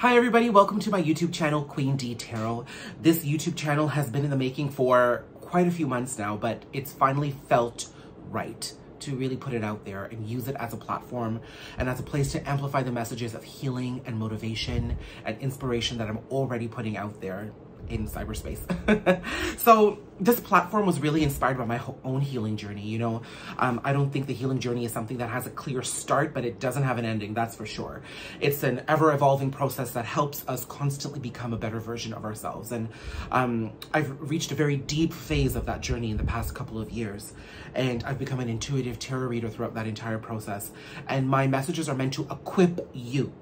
Hi everybody, welcome to my YouTube channel, Queen Dee Tarot. This YouTube channel has been in the making for quite a few months now, but it's finally felt right to really put it out there and use it as a platform and as a place to amplify the messages of healing and motivation and inspiration that I'm already putting out there in cyberspace. So this platform was really inspired by my own healing journey. You know, I don't think the healing journey is something that has a clear start, but it doesn't have an ending, that's for sure. It's an ever-evolving process that helps us constantly become a better version of ourselves. And I've reached a very deep phase of that journey in the past couple of years. And I've become an intuitive tarot reader throughout that entire process. And my messages are meant to equip you.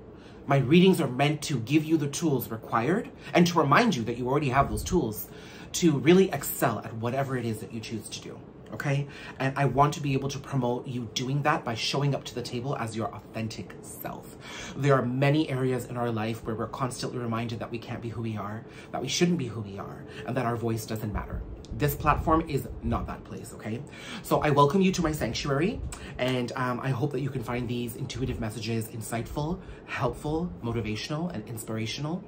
My readings are meant to give you the tools required and to remind you that you already have those tools to really excel at whatever it is that you choose to do, okay? And I want to be able to promote you doing that by showing up to the table as your authentic self. There are many areas in our life where we're constantly reminded that we can't be who we are, that we shouldn't be who we are, and that our voice doesn't matter. This platform is not that place, okay? So I welcome you to my sanctuary, and I hope that you can find these intuitive messages insightful, helpful, motivational, and inspirational.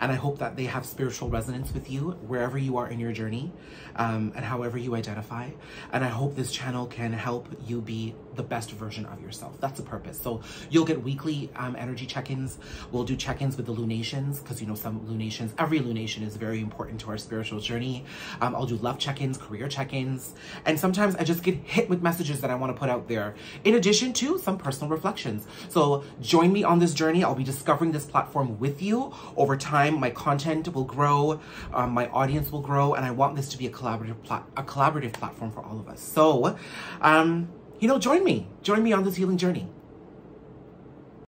And I hope that they have spiritual resonance with you wherever you are in your journey and however you identify. And I hope this channel can help you be the best version of yourself. That's the purpose. So you'll get weekly energy check-ins. We'll do check-ins with the lunations because, you know, some lunations, every lunation is very important to our spiritual journey. I'll do love check-ins, career check-ins. And sometimes I just get hit with messages that I want to put out there, in addition to some personal reflections. So join me on this journey. I'll be discovering this platform with you over time. My content will grow, my audience will grow, and I want this to be a collaborative platform for all of us. So, you know, join me on this healing journey.